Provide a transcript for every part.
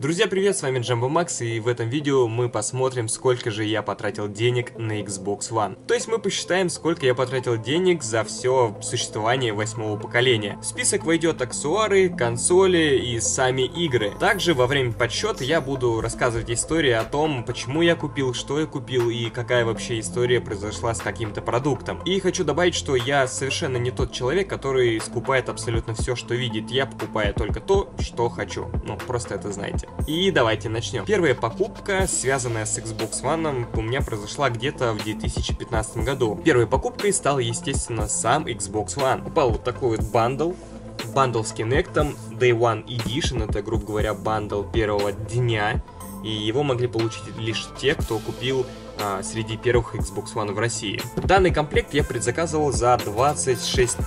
Друзья, привет, с вами Джамбо Макс, и в этом видео мы посмотрим, сколько же я потратил денег на Xbox One. То есть мы посчитаем, сколько я потратил денег за все существование 8-го поколения. В список войдет аксессуары, консоли и сами игры. Также во время подсчета я буду рассказывать истории о том, почему я купил, что я купил и какая вообще история произошла с каким-то продуктом. И хочу добавить, что я совершенно не тот человек, который скупает абсолютно все, что видит. Я покупаю только то, что хочу. Ну, просто это знаете. И давайте начнем. Первая покупка, связанная с Xbox One, у меня произошла где-то в 2015 году. Первой покупкой стал, естественно, сам Xbox One. Купал вот такой вот бандл с Kinect, Day One Edition, это, грубо говоря, бандл первого дня, и его могли получить лишь те, кто купил среди первых Xbox One в России. Данный комплект я предзаказывал за 26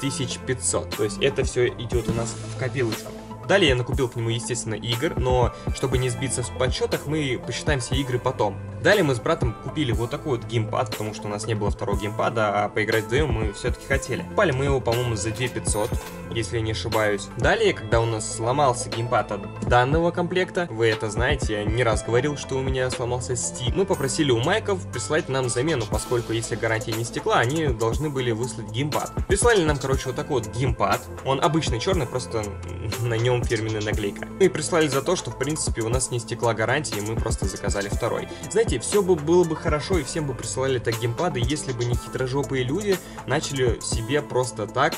500, то есть это все идет у нас в копилочку. Далее я накупил к нему, естественно, игр, но чтобы не сбиться в подсчетах, мы посчитаем все игры потом. Далее мы с братом купили вот такой вот геймпад, потому что у нас не было второго геймпада, а поиграть вдвоем мы все-таки хотели. Купали мы его, по-моему, за 2500, если не ошибаюсь. Далее, когда у нас сломался геймпад от данного комплекта, вы это знаете, я не раз говорил, что у меня сломался стик, мы попросили у Майков прислать нам замену, поскольку если гарантия не стекла, они должны были выслать геймпад. Прислали нам, короче, вот такой вот геймпад, он обычный черный, просто на нем фирменная наклейка. И прислали за то, что в принципе у нас не стекла гарантия, и мы просто заказали второй. Знаете, все бы было бы хорошо, и всем бы присылали так геймпады, если бы не хитрожопые люди начали себе просто так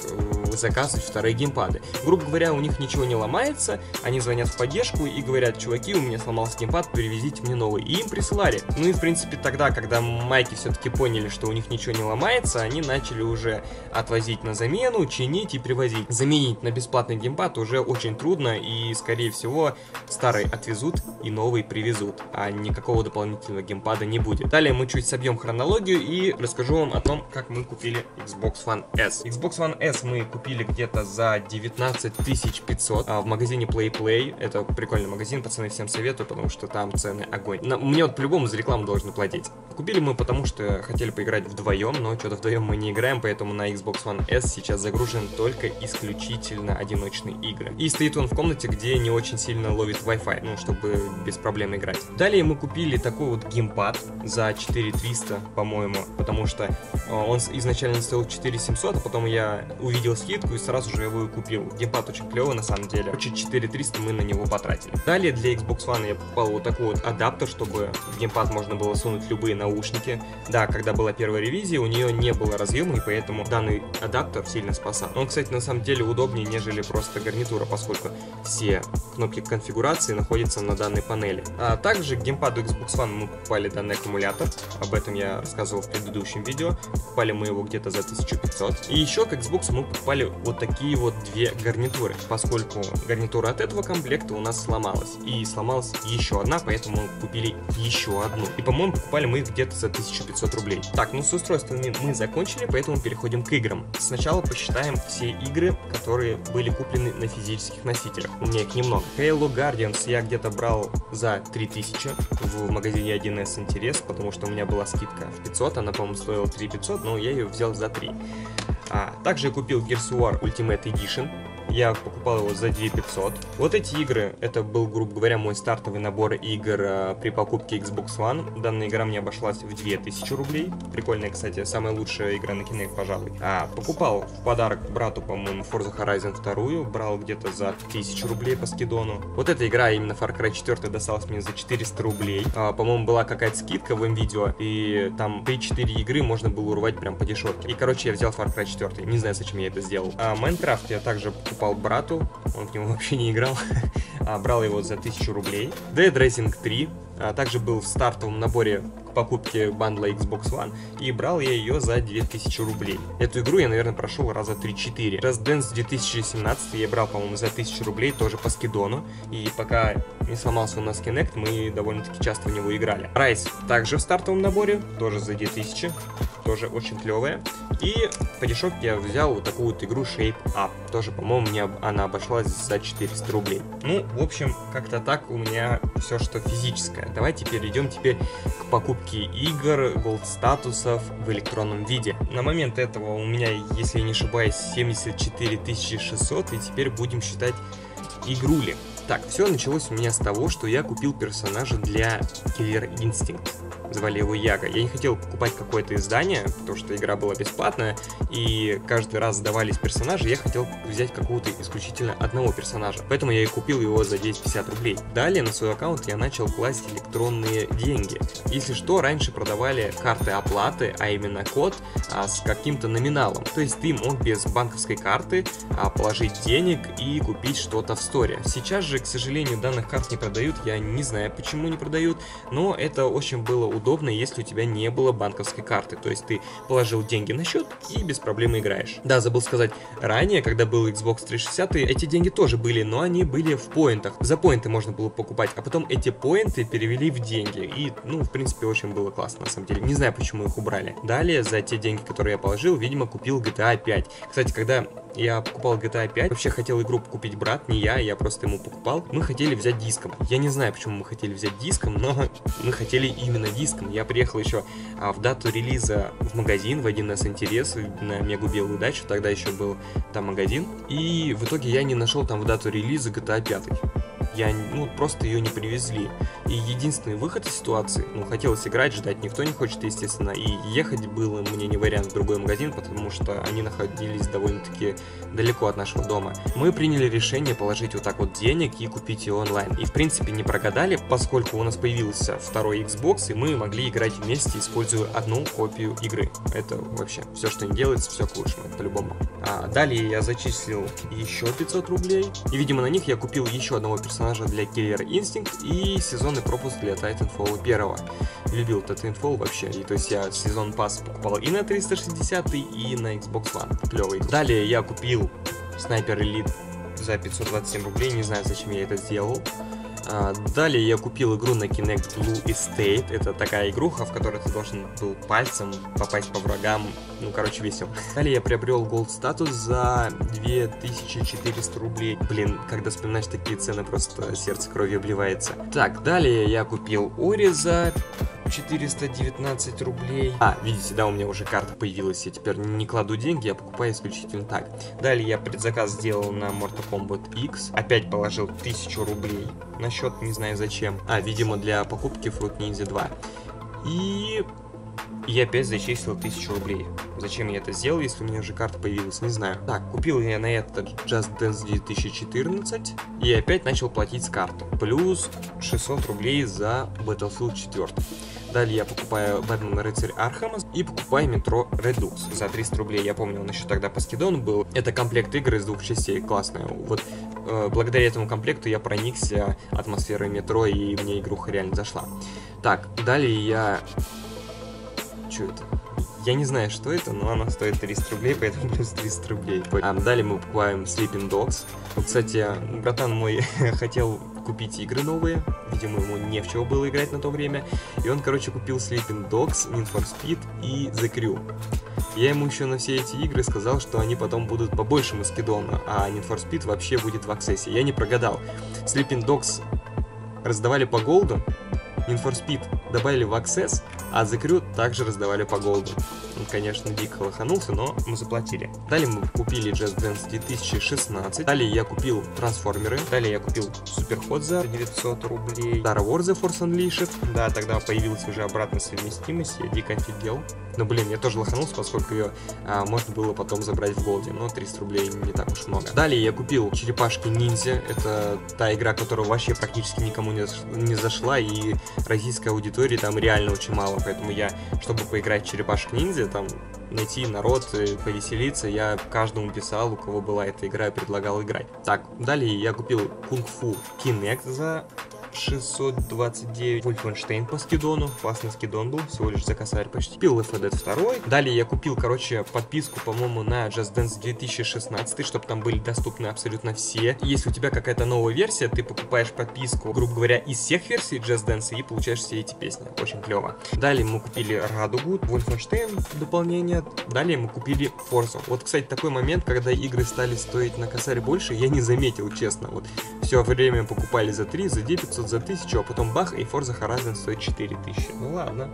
заказывать вторые геймпады. Грубо говоря, у них ничего не ломается, они звонят в поддержку и говорят: чуваки, у меня сломался геймпад, привезите мне новый. И им присылали. Ну и в принципе тогда, когда майки все-таки поняли, что у них ничего не ломается, они начали уже отвозить на замену, чинить и привозить. Заменить на бесплатный геймпад уже очень трудно. И скорее всего старый отвезут и новый привезут, а никакого дополнительного геймпада не будет. Далее мы чуть собьем хронологию и расскажу вам о том, как мы купили Xbox One S. Xbox One S мы купили где-то за 19 500 в магазине PlayPlay. Это прикольный магазин, пацаны, всем советую, потому что там цены огонь. Мне вот по-любому за рекламу должны платить. Купили мы потому, что хотели поиграть вдвоем, но что-то вдвоем мы не играем, поэтому на Xbox One S сейчас загружен только исключительно одиночные игры. И стоит он в комнате, где не очень сильно ловит Wi-Fi, ну, чтобы без проблем играть. Далее мы купили такой вот геймпад за 4300, по-моему, потому что он изначально стоил 4700, а потом я увидел скидку и сразу же его и купил. Геймпад очень клевый, на самом деле. Короче, 4300 мы на него потратили. Далее для Xbox One я покупал вот такой вот адаптер, чтобы в геймпад можно было сунуть любые наушники. Да, когда была первая ревизия, у нее не было разъема, и поэтому данный адаптер сильно спасал. Он, кстати, на самом деле удобнее, нежели просто гарнитура, поскольку все кнопки конфигурации находятся на данной панели. А также к геймпаду Xbox One мы покупали данный аккумулятор, об этом я рассказывал в предыдущем видео. Покупали мы его где-то за 1500. И еще к Xbox мы покупали вот такие вот две гарнитуры, поскольку гарнитура от этого комплекта у нас сломалась. И сломалась еще одна, поэтому мы купили еще одну. И, по-моему, покупали мы их где-то за 1500 рублей. Так, ну с устройствами мы закончили, поэтому переходим к играм. Сначала посчитаем все игры, которые были куплены на физических носителях. У меня их немного. Halo Guardians я где-то брал за 3000 в магазине 1С Интерес, потому что у меня была скидка в 500, она, по-моему, стоила 3500, но я ее взял за 3. Также я купил Gears of War Ultimate Edition. Я покупал его за 2500. Вот эти игры, это был, грубо говоря, мой стартовый набор игр при покупке Xbox One. Данная игра мне обошлась в 2000 рублей. Прикольная, кстати, самая лучшая игра на Kinect, пожалуй. Покупал в подарок брату, по-моему, Forza Horizon 2. Брал где-то за 1000 рублей по скидону. Вот эта игра, именно Far Cry 4, досталась мне за 400 рублей. По-моему, была какая-то скидка в MVideo, и там 3-4 игры можно было урвать прям по дешевке. И, короче, я взял Far Cry 4. Не знаю, зачем я это сделал. Майнкрафт я также покупал брату, он в него вообще не играл, брал его за 1000 рублей. Dead Racing 3 также был в стартовом наборе к покупке бандла Xbox One, и брал я ее за 2000 рублей. Эту игру я, наверное, прошел раза 3-4. Just Dance 2016 я брал, по-моему, за 1000 рублей, тоже по скидону, и пока не сломался у нас Kinect, мы довольно-таки часто в него играли. Rise также в стартовом наборе, тоже за 2000, тоже очень клевая. И по дешевке я взял вот такую вот игру Shape Up. Тоже, по-моему, мне она обошлась за 400 рублей. Ну, в общем, как-то так у меня все, что физическое. Давайте перейдем теперь к покупке игр, голд-статусов в электронном виде. На момент этого у меня, если я не ошибаюсь, 74 600. И теперь будем считать игрули. Так, все началось у меня с того, что я купил персонажа для Killer Instinct. Звали его Яга. Я не хотел покупать какое-то издание, потому что игра была бесплатная, и каждый раз сдавались персонажи, я хотел взять какого-то исключительно одного персонажа. Поэтому я и купил его за 250 рублей. Далее на свой аккаунт я начал класть электронные деньги. Если что, раньше продавали карты оплаты, а именно код, с каким-то номиналом. То есть ты мог без банковской карты положить денег и купить что-то в сторе. Сейчас же, к сожалению, данных карт не продают, я не знаю, почему не продают, но это очень было удобно, если у тебя не было банковской карты, то есть ты положил деньги на счет и без проблем играешь. Да, забыл сказать, ранее, когда был Xbox 360, эти деньги тоже были, но они были в поинтах, за поинты можно было покупать, а потом эти поинты перевели в деньги, и, ну, в принципе, очень было классно, на самом деле, не знаю, почему их убрали. Далее, за те деньги, которые я положил, видимо, купил GTA 5, кстати, когда я покупал GTA 5, вообще хотел игру купить брат, не я, я просто ему покупал. Мы хотели взять диском. Я не знаю, почему мы хотели взять диском, но мы хотели именно диском. Я приехал еще в дату релиза в магазин, в 1С Интерес, на Мегу Белую Дачу, тогда еще был там магазин. И в итоге я не нашел там в дату релиза GTA 5. Я, ну, просто ее не привезли. И единственный выход из ситуации, ну, хотелось играть, ждать никто не хочет, естественно, и ехать было мне не вариант в другой магазин, потому что они находились довольно-таки далеко от нашего дома. Мы приняли решение положить вот так вот денег и купить ее онлайн. И, в принципе, не прогадали, поскольку у нас появился второй Xbox, и мы могли играть вместе, используя одну копию игры. Это вообще все, что не делается, все к лучшему, это по-любому. Далее я зачислил еще 500 рублей, и, видимо, на них я купил еще одного персонажа для Killer Instinct и сезонный пропуск для Titanfall 1. Любил Titanfall вообще, и то есть я сезон пас покупал и на 360, и на Xbox One. Клевый. Далее я купил Sniper Elite за 527 рублей, не знаю, зачем я это сделал. Далее я купил игру на Kinect Blue Estate, это такая игруха, в которой ты должен был пальцем попасть по врагам, ну, короче, весело. Далее я приобрел Gold статус за 2400 рублей, блин, когда вспоминаешь такие цены, просто сердце кровью обливается. Так, далее я купил Ори за 419 рублей. Видите, да, у меня уже карта появилась, я теперь не кладу деньги, я покупаю исключительно так. Далее я предзаказ сделал на Mortal Kombat X, опять положил 1000 рублей на счет, не знаю зачем. Видимо, для покупки Fruit Ninja 2. И опять зачислил 1000 рублей. Зачем я это сделал, если у меня уже карта появилась, не знаю. Так, купил я на это Just Dance 2014 и опять начал платить с карты. Плюс 600 рублей за Battlefield 4. Далее я покупаю Batman Рыцарь Архамас и покупаю Метро Редукс за 300 рублей. Я помню, он еще тогда по скидону был. Это комплект игр из 2 частей, классная. Вот благодаря этому комплекту я проникся атмосферой метро, и мне игруха реально зашла. Так, далее я... Чё это? Я не знаю, что это, но она стоит 300 рублей, поэтому плюс 300 рублей. Далее мы покупаем Sleeping Dogs. Вот, кстати, братан мой хотел купить игры новые, видимо, ему не в чего было играть на то время. И он, короче, купил Sleeping Dogs, Need for Speed и The Crew. Я ему еще на все эти игры сказал, что они потом будут по большему скидону, а Need for Speed вообще будет в аксессе. Я не прогадал. Sleeping Dogs раздавали по голду, Need for Speed добавили в Access, а The Crew также раздавали по голду. Он, конечно, дико лоханулся, но мы заплатили. Далее мы купили Jazz Dance 2016. Далее я купил Трансформеры. Далее я купил Суперход за 900 рублей. Star Wars The Force Unleashed. Да, тогда появилась уже обратная совместимость, я дико офигел. Но, блин, я тоже лоханулся, поскольку ее можно было потом забрать в голде, но 300 рублей не так уж много. Далее я купил Черепашки-ниндзя. Это та игра, которая вообще практически никому не зашла, и российской аудитории там реально очень мало. Поэтому я, чтобы поиграть в Черепашек-ниндзя, там найти народ, повеселиться, я каждому писал, у кого была эта игра, и предлагал играть. Так, далее я купил кунг-фу Kinect за 629, Wolfenstein по скидону, классный скидон был, всего лишь за косарь почти. Купил Dead 2, далее я купил, короче, подписку, по-моему, на Just Dance 2016, чтобы там были доступны абсолютно все. Если у тебя какая-то новая версия, ты покупаешь подписку, грубо говоря, из всех версий Just Dance и получаешь все эти песни, очень клево. Далее мы купили Радугу, Wolfenstein дополнение, далее мы купили Forza. Вот, кстати, такой момент, когда игры стали стоить на косарь больше, я не заметил, честно, вот все время покупали за 3, за 900, за 1000, а потом бах, и Forza Horizon стоит 4000. Ну ладно,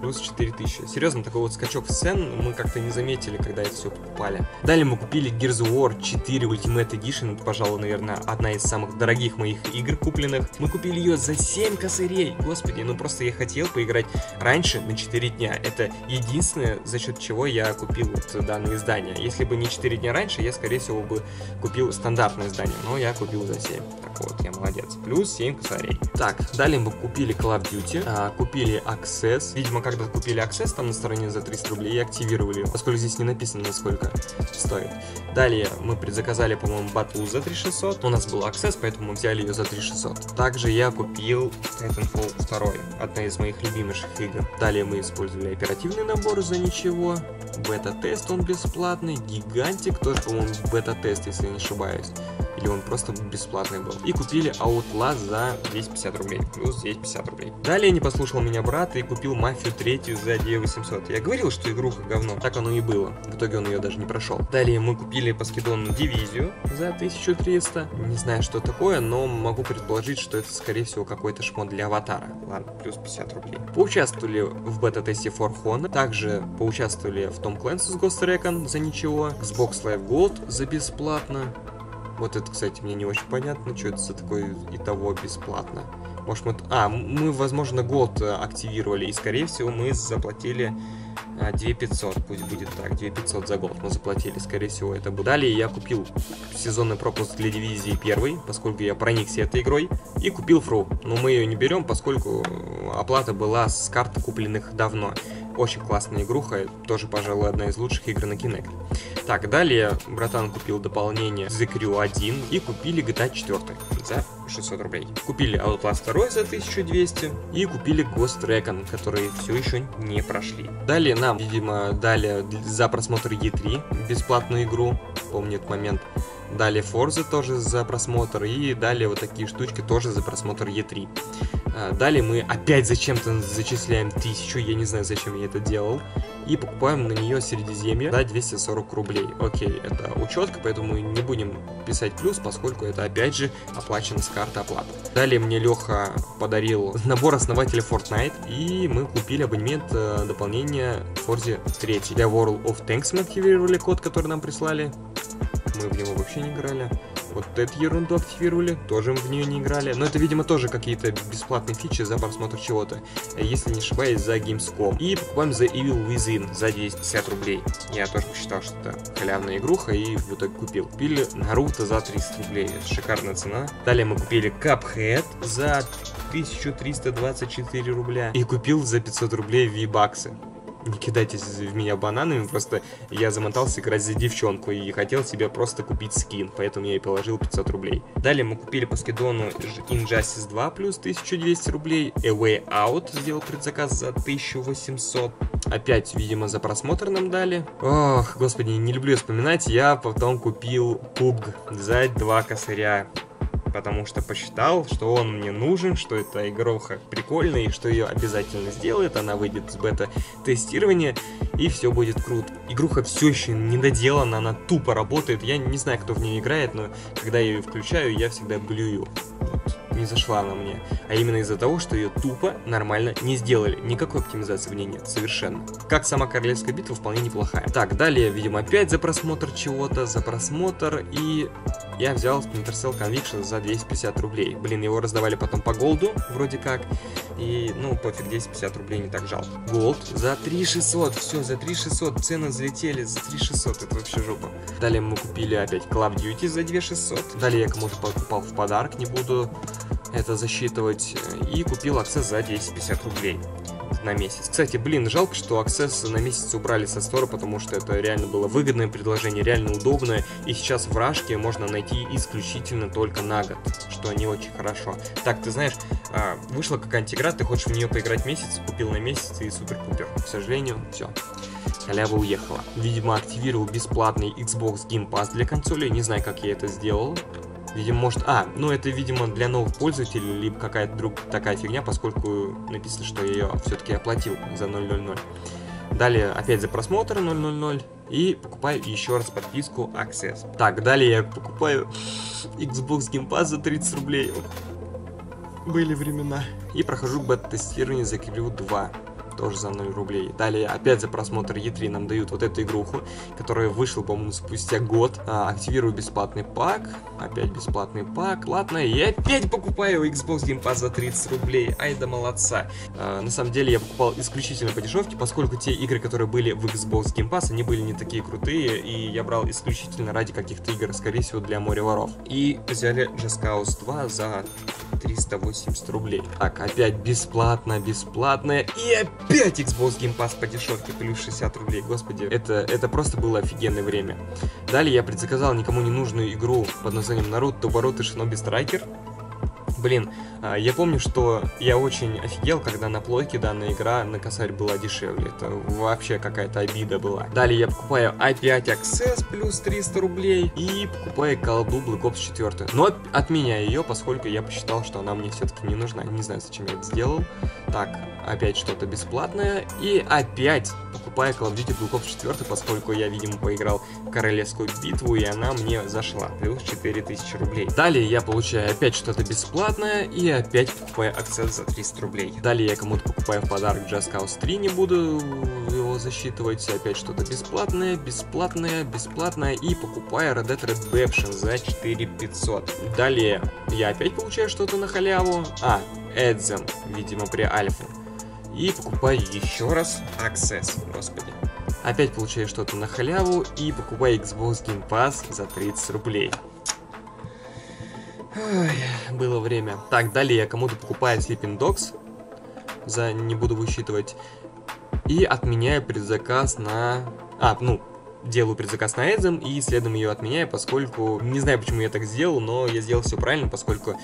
плюс 4000. Серьезно, такой вот скачок в цен мы как-то не заметили, когда это все покупали. Далее мы купили Gears of War 4 Ultimate Edition, это, пожалуй, наверное, одна из самых дорогих моих игр купленных. Мы купили ее за 7 косарей, господи, ну просто я хотел поиграть раньше на 4 дня. Это единственное, за счет чего я купил вот данное издание. Если бы не 4 дня раньше, я, скорее всего, бы купил стандартное издание, но я купил за 7. Так вот, я молодец. Плюс 7 косарей. Так, далее мы купили Call of Duty, купили Access. Видимо, когда купили Access, там на стороне за 300 рублей и активировали, поскольку здесь не написано, насколько стоит. Далее мы предзаказали, по-моему, Battle за 3600. У нас был Access, поэтому мы взяли ее за 3600. Также я купил Titanfall 2, одна из моих любимейших игр. Далее мы использовали оперативный набор за ничего. Бета-тест, он бесплатный. Гигантик тоже, по-моему, бета-тест, если я не ошибаюсь. Или он просто бесплатный был. И купили Outlast за 250 рублей. Плюс 250 рублей. Далее не послушал меня брат и купил Мафию 3 за 2800. Я говорил, что игруха говно. Так оно и было. В итоге он ее даже не прошел. Далее мы купили по скидону Дивизию за 1300. Не знаю, что такое, но могу предположить, что это, скорее всего, какой-то шмот для аватара. Ладно, плюс 50 рублей. Поучаствовали в бета-тесте Forza. Также поучаствовали в Tom Clancy's Ghost Recon за ничего. Xbox Live Gold за бесплатно. Вот это, кстати, мне не очень понятно, что это за такое и того бесплатно. Может, мы... А, мы, возможно, год активировали, и, скорее всего, мы заплатили 2500, пусть будет так, 2500 за год мы заплатили, скорее всего, это будет. Далее я купил сезонный пропуск для Дивизии 1, поскольку я проникся этой игрой, и купил Фру. Но мы ее не берем, поскольку оплата была с карт, купленных давно. Очень классная игруха, тоже, пожалуй, одна из лучших игр на Kinect. Так, далее братан купил дополнение The Crew 1 и купили GTA 4 за 600 рублей. Купили Outlast 2 за 1200 и купили Ghost Recon, которые все еще не прошли. Далее нам, видимо, дали за просмотр E3 бесплатную игру, помню этот момент. Далее Forza тоже за просмотр и далее вот такие штучки тоже за просмотр E3. Далее мы опять зачем-то зачисляем 1000, я не знаю, зачем я это делал. И покупаем на нее Средиземье за 240 рублей. Окей, это учетка, поэтому не будем писать плюс, поскольку это опять же оплачено с карты оплаты. Далее мне Леха подарил набор основателя Fortnite, и мы купили абонемент дополнения Forza 3. Для World of Tanks мы активировали код, который нам прислали. Мы в него вообще не играли. Вот эту ерунду активировали, тоже в нее не играли. Но это, видимо, тоже какие-то бесплатные фичи за просмотр чего-то. Если не ошибаюсь, за Gamescom. И покупаем за Evil Within за 250 рублей. Я тоже посчитал, что это халявная игруха и в итоге купил. Купили Наруто за 300 рублей. Это шикарная цена. Далее мы купили Cuphead за 1324 рубля. И купил за 500 рублей V-баксы. Не кидайтесь в меня бананами, просто я замотался играть за девчонку и хотел себе просто купить скин, поэтому я и положил 500 рублей. Далее мы купили по скидону Injustice 2 плюс 1200 рублей, A Way Out сделал предзаказ за 1800. Опять, видимо, за просмотр нам дали. Ох, господи, не люблю вспоминать, я потом купил PUBG за 2 косаря. Потому что посчитал, что он мне нужен, что эта игруха прикольная, и что ее обязательно сделает, она выйдет с бета-тестирования, и все будет круто. Игруха все еще не доделана, она тупо работает, я не знаю, кто в нее играет, но когда я ее включаю, я всегда блюю. Вот, не зашла она мне, а именно из-за того, что ее тупо нормально не сделали, никакой оптимизации в ней нет, совершенно. Как сама королевская битва вполне неплохая. Так, далее, видимо, опять за просмотр чего-то, за просмотр, и я взял Splinter Cell Conviction за 250 рублей. Блин, его раздавали потом по голду, вроде как, и, ну, пофиг, 250 рублей не так жалко. Голд за 3600, все, за 3600, цены взлетели, за 3600, это вообще жопа. Далее мы купили опять Call of Duty за 2600, далее я кому-то покупал в подарок, не буду это засчитывать, и купил Access за 250 рублей на месяц. Кстати, блин, жалко, что Access на месяц убрали со стора, потому что это реально было выгодное предложение, реально удобное, и сейчас в Рашке можно найти исключительно только на год, что не очень хорошо. Так, ты знаешь, вышла какая-нибудь игра, ты хочешь в нее поиграть месяц, купил на месяц и супер-пупер. К сожалению, все. Халява уехала. Видимо, активировал бесплатный Xbox Game Pass для консолей, не знаю, как я это сделал. Видимо, может... А, ну это, видимо, для новых пользователей, либо какая-то вдруг такая фигня, поскольку написано, что я ее все-таки оплатил за 0.00. Далее опять за просмотр 0.00 и покупаю еще раз подписку Access. Так, далее я покупаю Xbox Game Pass за 30 рублей. Были времена. И прохожу бета-тестирование за Killer Instinct 2. тоже за 0 рублей. Далее опять за просмотр E3 нам дают вот эту игруху, которая вышла, по-моему, спустя год. Активирую бесплатный пак, опять бесплатный пак, ладно, и опять покупаю Xbox Game Pass за 30 рублей, ай да молодца. На самом деле я покупал исключительно по дешевке, поскольку те игры, которые были в Xbox Game Pass, они были не такие крутые, и я брал исключительно ради каких-то игр, скорее всего, для моря воров. И взяли Just Dance 2 за 380 рублей. Так, опять бесплатно, бесплатно, и опять Xbox Game Pass по дешевке плюс 60 рублей, господи, это просто было офигенное время. Далее я предзаказал никому не нужную игру под названием Наруто Боруто Шиноби Страйкер. Блин, я помню, что я очень офигел, когда на плойке данная игра на косарь была дешевле. Это вообще какая-то обида была. Далее я покупаю i5 Access плюс 300 рублей и покупаю Call of Duty Black Ops 4. Но отменяю ее, поскольку я посчитал, что она мне все-таки не нужна. Не знаю, зачем я это сделал. Так, опять что-то бесплатное. И опять покупаю Call of Duty Black Ops 4, поскольку я, видимо, поиграл в Королевскую битву, и она мне зашла. Плюс 4000 рублей. Далее я получаю опять что-то бесплатное. И опять покупаю акцент за 300 рублей. Далее я кому-то покупаю в подарок Just Cause 3, не буду его засчитывать. Опять что-то бесплатное, бесплатное, бесплатное. И покупаю Red Dead Redemption за 4500. Далее я опять получаю что-то на халяву. Эдзен, видимо, при альфе. И покупаю еще раз Access, господи. Опять получаю что-то на халяву и покупаю Xbox Game Pass за 30 рублей. Ой, было время. Так, далее я кому-то покупаю Sleeping Dogs, за не буду высчитывать. И отменяю предзаказ на... делаю предзаказ на Эдзем и следом ее отменяю, поскольку... Не знаю, почему я так сделал, но я сделал все правильно, поскольку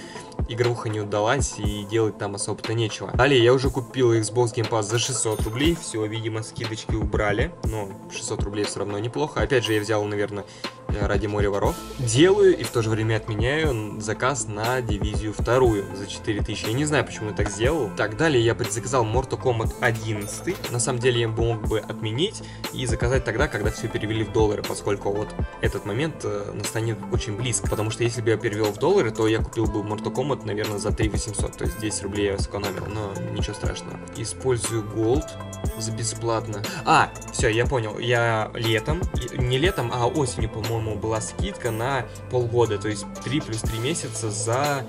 игруха не удалась и делать там особо-то нечего. Далее я уже купил Xbox Game Pass за 600 рублей. Все, видимо, скидочки убрали, но 600 рублей все равно неплохо. Опять же, я взял, наверное, ради моря воров. Делаю и в то же время отменяю заказ на Дивизию вторую за 4000. Я не знаю, почему я так сделал. Так, далее я предзаказал Mortal Kombat 11. На самом деле я мог бы отменить и заказать тогда, когда все перевели в доллары, поскольку вот этот момент настанет очень близко. Потому что если бы я перевел в доллары, то я купил бы Mortal Kombat, наверное, за 3800. То есть 10 рублей я сэкономил, но ничего страшного. Использую Gold за бесплатно. Все, я понял. Я летом, не летом, а осенью, по-моему, была скидка на полгода, то есть 3 плюс 3 месяца за,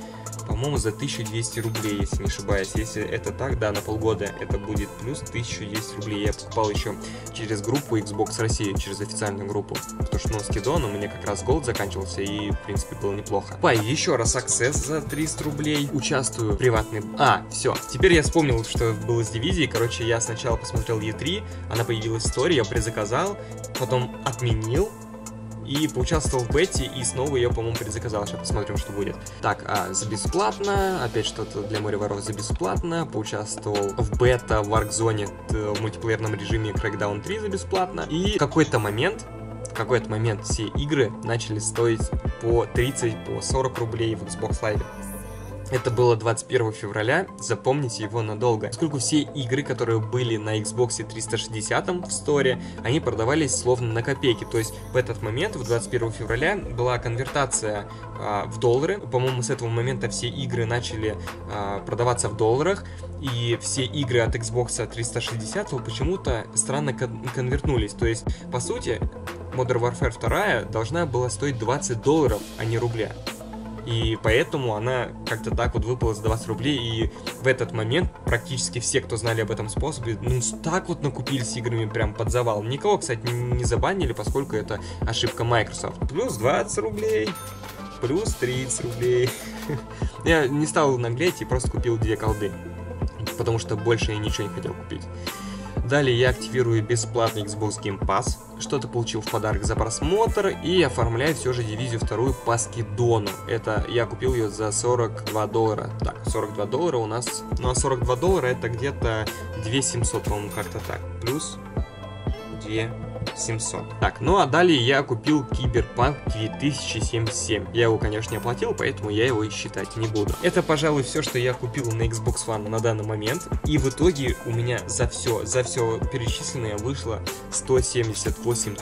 по-моему, за 1200 рублей, если не ошибаюсь. Если это так, да, на полгода это будет плюс 1200 рублей. Я покупал еще через группу Xbox России, через официальную группу, потому что, ну, скидон, у меня как раз голд заканчивался и, в принципе, было неплохо. Еще раз Access за 300 рублей. Участвую в приватной... все. Теперь я вспомнил, что было с Дивизией. Короче, я сначала посмотрел E3, она появилась в истории, я предзаказал, потом отменил. И поучаствовал в бете, и снова ее, по-моему, предзаказал. Сейчас посмотрим, что будет. Так, за бесплатно. Опять что-то для моря воров за бесплатно. Поучаствовал в бета в Warzone в мультиплеерном режиме Crackdown 3 за бесплатно. И в какой-то момент все игры начали стоить по 30, по 40 рублей в Xbox Live. Это было 21 февраля, запомните его надолго. Поскольку все игры, которые были на Xbox 360 в Store, они продавались словно на копейки. То есть в этот момент, в 21 февраля, была конвертация в доллары. По-моему, с этого момента все игры начали продаваться в долларах. И все игры от Xbox 360 почему-то странно конвертнулись. То есть, по сути, Modern Warfare 2 должна была стоить 20 долларов, а не рубля. И поэтому она как-то так вот выпала за 20 рублей, и в этот момент практически все, кто знали об этом способе, ну так вот накупились играми прям под завал. Никого, кстати, не забанили, поскольку это ошибка Microsoft. Плюс 20 рублей, плюс 30 рублей. Я не стал наглеть и просто купил 2 колды, потому что больше я ничего не хотел купить. Далее я активирую бесплатный Xbox Game Pass, что-то получил в подарок за просмотр и оформляю все же Дивизию вторую по скидону. Это я купил ее за 42 доллара. Так, 42 доллара у нас... Ну а 42 доллара это где-то 2700, по-моему, как-то так. Плюс 2 700. Так, ну а далее я купил Киберпанк 2077. Я его, конечно, не оплатил, поэтому я его и считать не буду. Это, пожалуй, все, что я купил на Xbox One на данный момент. И в итоге у меня за все перечисленное вышло 178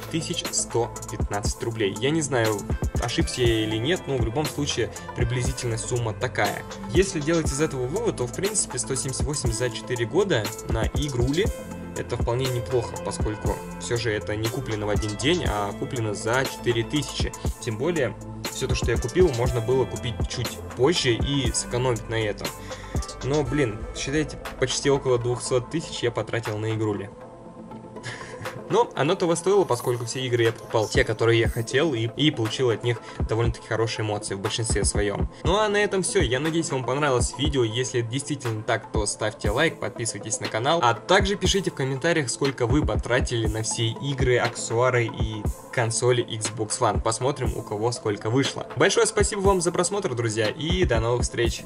115 рублей. Я не знаю, ошибся я или нет, но в любом случае приблизительная сумма такая. Если делать из этого вывод, то в принципе 178 за 4 года на игрули это вполне неплохо, поскольку все же это не куплено в один день, а куплено за 4000. Тем более, все то, что я купил, можно было купить чуть позже и сэкономить на этом. Но, блин, считайте, почти около 200 тысяч я потратил на игрули. Но оно того стоило, поскольку все игры я покупал те, которые я хотел, и получил от них довольно-таки хорошие эмоции в большинстве своем. Ну а на этом все. Я надеюсь, вам понравилось видео. Если это действительно так, то ставьте лайк, подписывайтесь на канал. А также пишите в комментариях, сколько вы потратили на все игры, аксессуары и консоли Xbox One. Посмотрим, у кого сколько вышло. Большое спасибо вам за просмотр, друзья, и до новых встреч!